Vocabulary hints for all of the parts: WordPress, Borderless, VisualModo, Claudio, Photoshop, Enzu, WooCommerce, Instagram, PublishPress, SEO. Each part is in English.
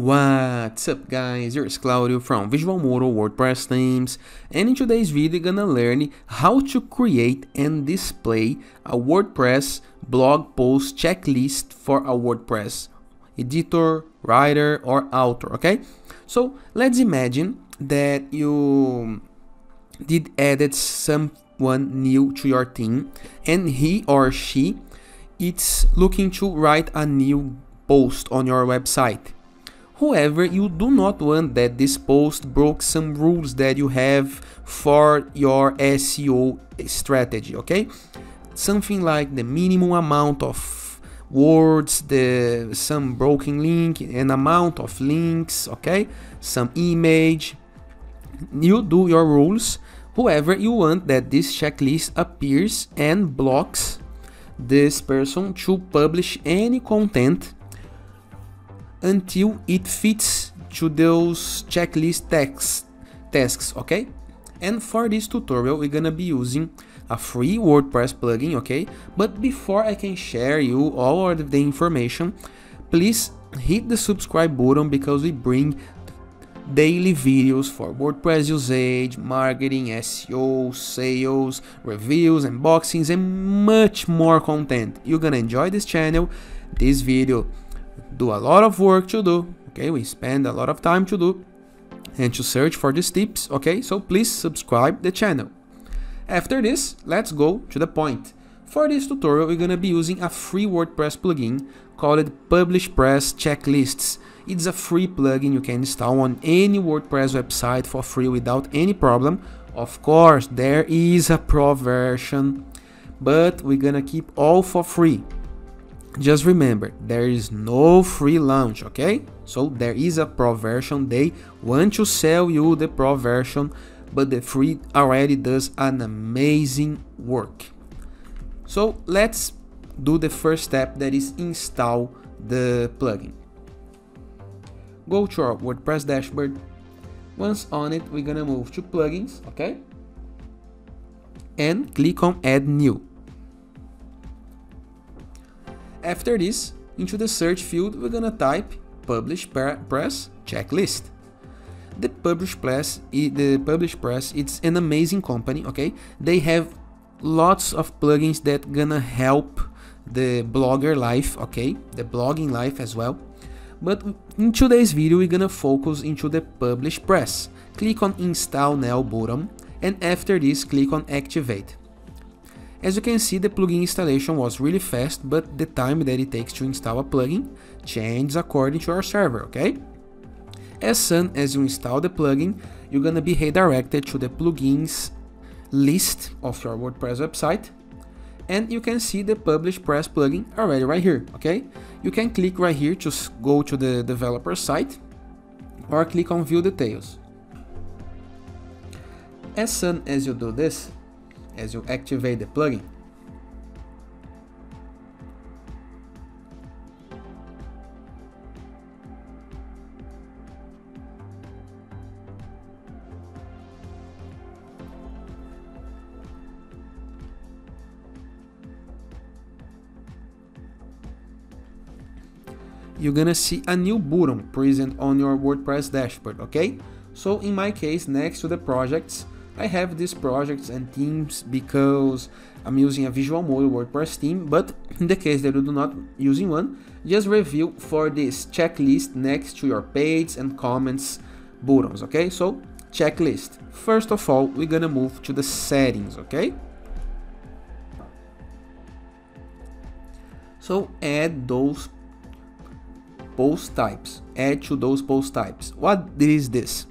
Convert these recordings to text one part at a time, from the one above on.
What's up guys, here's Claudio from VisualModo WordPress Themes, and in today's video gonna learn how to create and display a WordPress blog post checklist for a WordPress editor, writer or author, okay? So let's imagine that you did added someone new to your team and he or she is looking to write a new post on your website. However, you do not want that this post broke some rules that you have for your SEO strategy, okay? Something like the minimum amount of words, some broken link, an amount of links, okay? Some image. You do your rules. However, you want that this checklist appears and blocks this person to publish any content until it fits to those checklist tasks, okay? And for this tutorial we're gonna be using a free WordPress plugin, okay? But before I can share you all of the information, please hit the subscribe button because we bring daily videos for WordPress usage, marketing, SEO, sales, reviews, unboxings and much more content. You're gonna enjoy this channel, this video. Do a lot of work to do, okay? We spend a lot of time to do and to search for these tips, okay? So please subscribe the channel. After this, let's go to the point. For this tutorial, we're gonna be using a free WordPress plugin called PublishPress Checklists. It's a free plugin you can install on any WordPress website for free without any problem. Of course, there is a pro version, but we're gonna keep all for free. Just remember, there is no free launch, okay? So there is a pro version, they want to sell you the pro version, but the free already does an amazing work. So let's do the first step, that is install the plugin. Go to our WordPress dashboard. Once on it, we're gonna move to plugins, okay? And click on add new. After this, into the search field, we're gonna type PublishPress Checklist. The PublishPress, it's an amazing company, okay? They have lots of plugins that gonna help the blogger life, okay? The blogging life as well. But in today's video, we're gonna focus into the PublishPress. Click on Install Now button, and after this, click on Activate. As you can see, the plugin installation was really fast, but the time that it takes to install a plugin changes according to your server, okay? As soon as you install the plugin, you're gonna be redirected to the plugins list of your WordPress website, and you can see the PublishPress plugin already right here, okay? You can click right here to go to the developer site, or click on View Details. As soon as you do this, as you activate the plugin, you're gonna see a new button present on your WordPress dashboard, okay? So in my case, next to the projects, I have these projects and themes because I'm using a VisualModo WordPress theme, but in the case that you do not using one, just review for this checklist next to your page and comments buttons, okay? So checklist. First of all, we're gonna move to the settings, okay? So add those post types, add to those post types. What is this?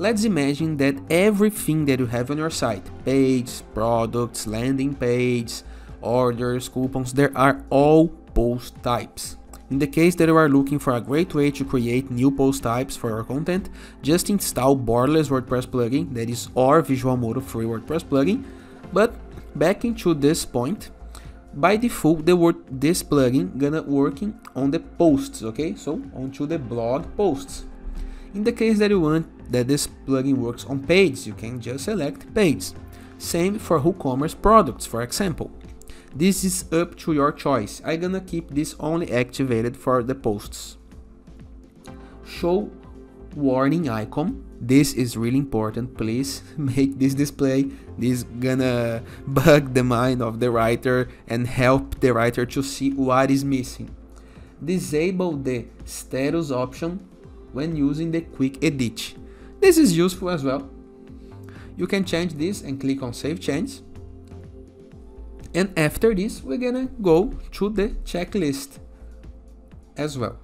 Let's imagine that everything that you have on your site, pages, products, landing pages, orders, coupons, they are all post types. In the case that you are looking for a great way to create new post types for your content, just install Borderless WordPress plugin, that is our VisualModo free WordPress plugin. But back into this point, by default, this plugin gonna working on the posts, okay? So onto the blog posts. In the case that you want that this plugin works on pages, you can just select pages. Same for WooCommerce products, for example. This is up to your choice. I'm gonna keep this only activated for the posts. show warning icon. This is really important, please make this display. This is gonna bug the mind of the writer and help the writer to see what is missing. Disable the status option when using the quick edit. This is useful as well. You can change this and click on save change. And after this, we're gonna go to the checklist as well.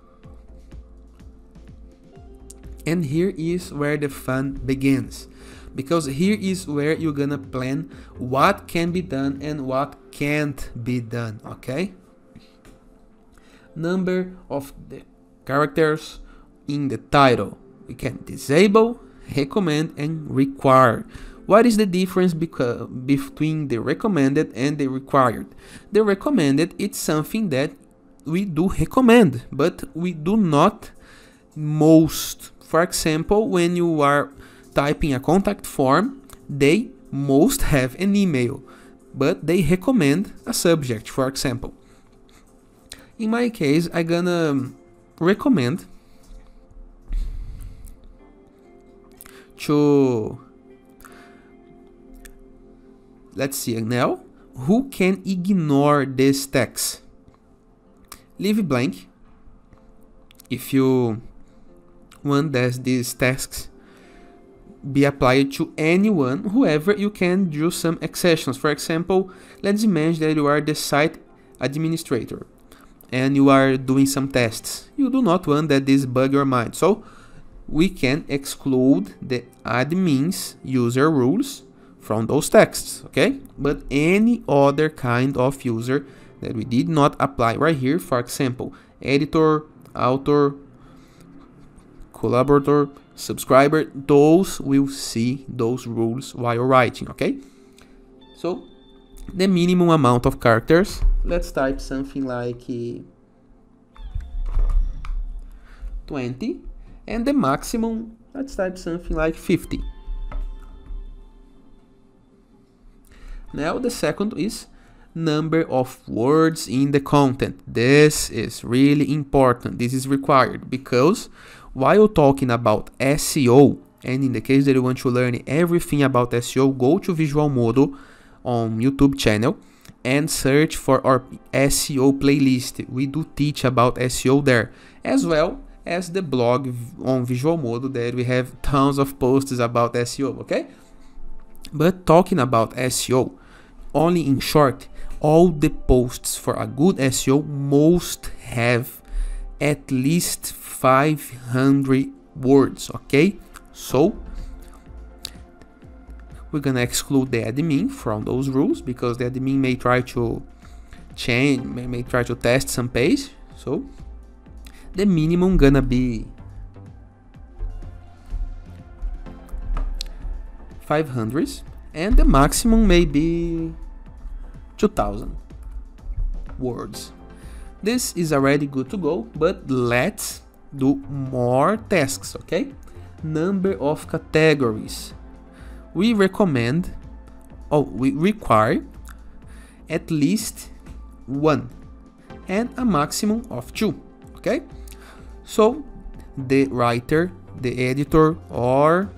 And here is where the fun begins, because here is where you're gonna plan what can be done and what can't be done, okay? Number of the characters in the title. We can disable, recommend and require. What is the difference between the recommended and the required? The recommended, it's something that we do recommend, but we do not most. For example, when you are typing a contact form, they most have an email, but they recommend a subject, for example. In my case, I'm gonna recommend to, let's see now, who can ignore this text? Leave it blank. If you want that these tasks be applied to anyone, whoever, you can do some exceptions. For example, let's imagine that you are the site administrator and you are doing some tests. You do not want that this bug your mind. So we can exclude the admin's user rules from those texts, okay? But any other kind of user that we did not apply right here, for example, editor, author, collaborator, subscriber, those will see those rules while writing, okay? So the minimum amount of characters, let's type something like 20, and the maximum, let's type something like 50. Now the second is number of words in the content. This is really important. This is required because while talking about SEO, and in the case that you want to learn everything about SEO, go to VisualModo on YouTube channel and search for our SEO playlist. We do teach about SEO there, as well as the blog on VisualModo that we have tons of posts about SEO, okay? But talking about SEO, only in short, all the posts for a good SEO must have at least 500 words, okay? So we're gonna exclude the admin from those rules because the admin may try to change, may try to test some page. So the minimum gonna be 500 and the maximum may be 2000 words. This is already good to go, but let's do more tasks, okay? Number of categories. We recommend, we require at least 1 and a maximum of 2, okay? So the writer, the editor or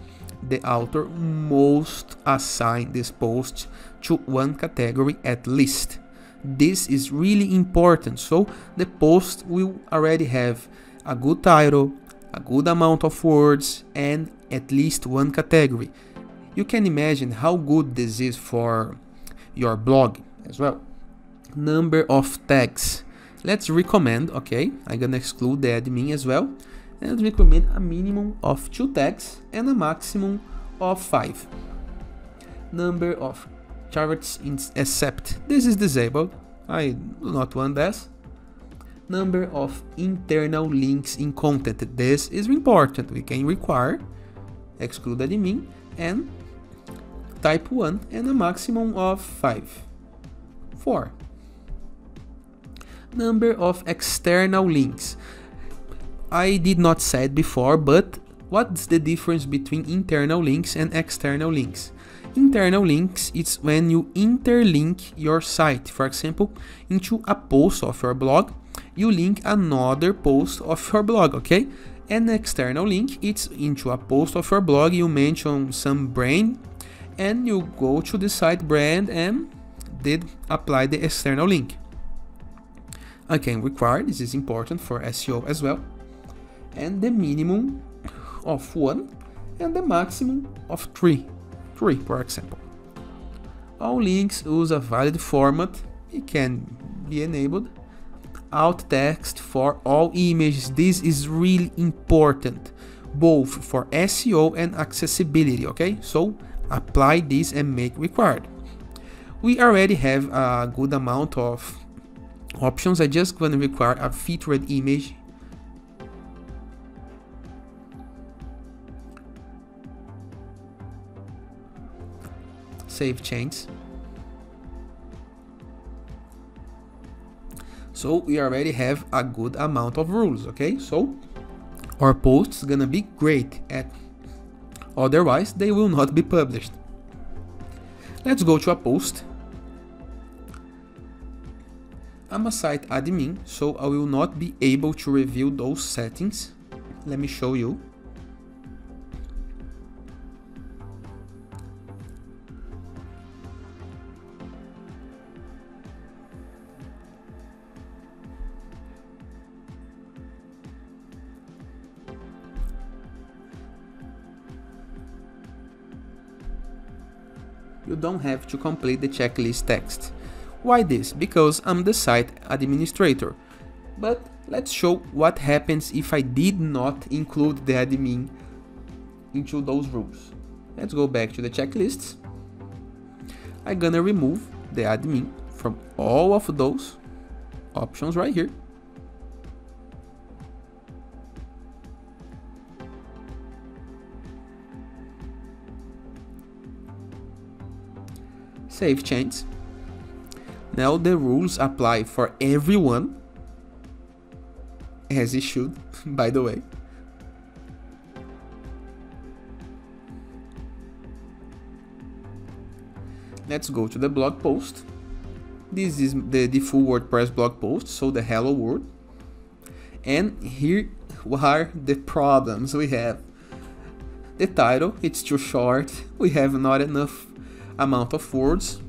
the author must assign this post to 1 category at least. This is really important, so the post will already have a good title, a good amount of words and at least 1 category. You can imagine how good this is for your blog as well. Number of tags. Let's recommend, okay, I'm gonna exclude the admin as well, and recommend a minimum of 2 tags and a maximum of 5. Number of charts in accept. This is disabled. I do not want this. Number of internal links in content. This is important. We can require, exclude admin, and type 1 and a maximum of 5. 4. Number of external links. I did not say it before, but what's the difference between internal links and external links? Internal links, it's when you interlink your site, for example, into a post of your blog, you link another post of your blog, okay? an external link. It's into a post of your blog. You mention some brand and you go to the site brand and then apply the external link. Again, required. This is important for SEO as well. And the minimum of 1 and the maximum of 3, for example. All links use a valid format. It can be enabled. Alt text for all images. This is really important, both for SEO and accessibility, okay? So apply this and make required. We already have a good amount of options. I just gonna require a featured image. Save changes. So we already have a good amount of rules, okay? So our posts gonna be great at, otherwise they will not be published. Let's go to a post. I'm a site admin, so I will not be able to review those settings. Let me show you. You don't have to complete the checklist text. Why this? Because I'm the site administrator. But let's show what happens if I did not include the admin into those rules. Let's go back to the checklists. I'm gonna remove the admin from all of those options right here. Save changes. Now the rules apply for everyone, as it should, by the way. Let's go to the blog post. This is the full WordPress blog post, so the hello world. And here are the problems we have. The title, it's too short, we have not enough amount of words.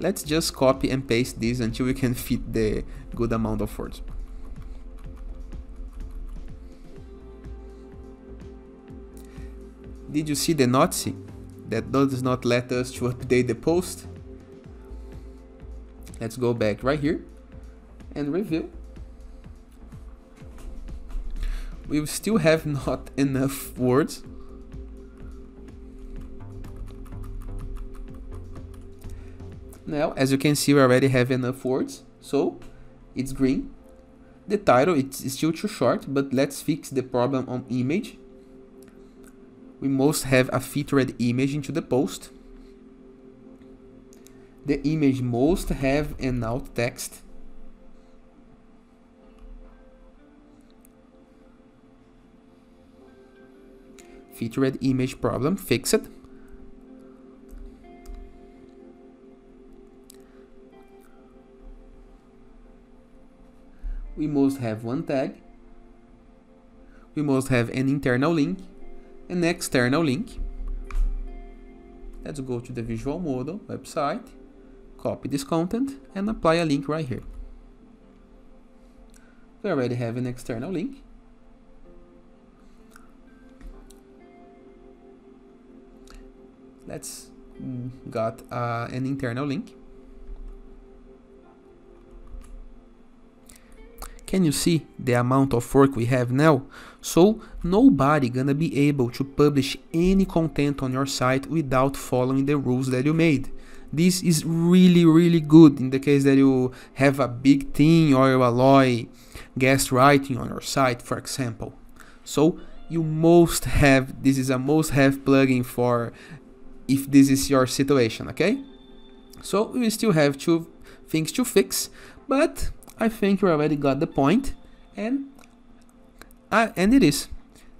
Let's just copy and paste this until we can fit the good amount of words. Did you see the Notsy? That does not let us to update the post. Let's go back right here and review. We still have not enough words. Now, as you can see, we already have enough words, so it's green. The title is still too short, but let's fix the problem on image. We must have a featured image into the post. The image must have an alt text. Featured image problem fixed. We must have one tag, we must have an internal link, an external link. Let's go to the VisualModo website, copy this content and apply a link right here. We already have an external link. Let's got an internal link. Can you see the amount of work we have now? So nobody gonna be able to publish any content on your site without following the rules that you made. This is really, really good in the case that you have a big team or you allow guest writing on your site, for example. So you must have, this is a must-have plugin for if this is your situation, okay? So we still have 2 things to fix, but I think you already got the point, and it is.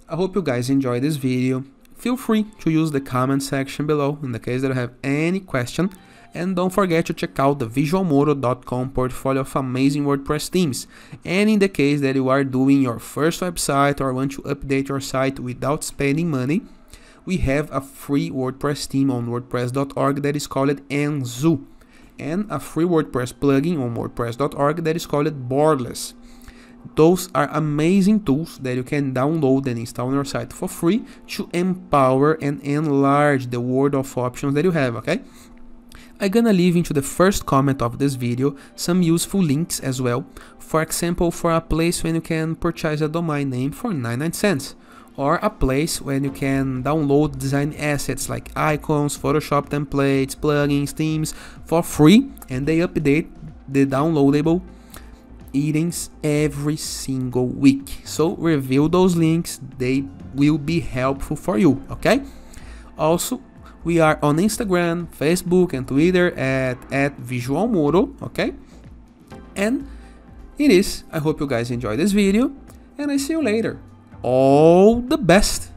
I hope you guys enjoyed this video. Feel free to use the comment section below in the case that you have any question, And don't forget to check out the visualmodo.com portfolio of amazing WordPress themes. And in the case that you are doing your first website or want to update your site without spending money, we have a free WordPress theme on WordPress.org that is called Enzu, and a free WordPress plugin on WordPress.org that is called Borderless. Those are amazing tools that you can download and install on your site for free to empower and enlarge the world of options that you have, okay? I'm gonna leave into the first comment of this video some useful links as well, for example for a place when you can purchase a domain name for 99¢. Or a place when you can download design assets like icons, Photoshop templates, plugins, themes for free, and they update the downloadable items every single week. So review those links, they will be helpful for you, okay? Also, we are on Instagram, Facebook and Twitter at VisualModo, okay? And it is, I hope you guys enjoy this video, and I see you later. All the best!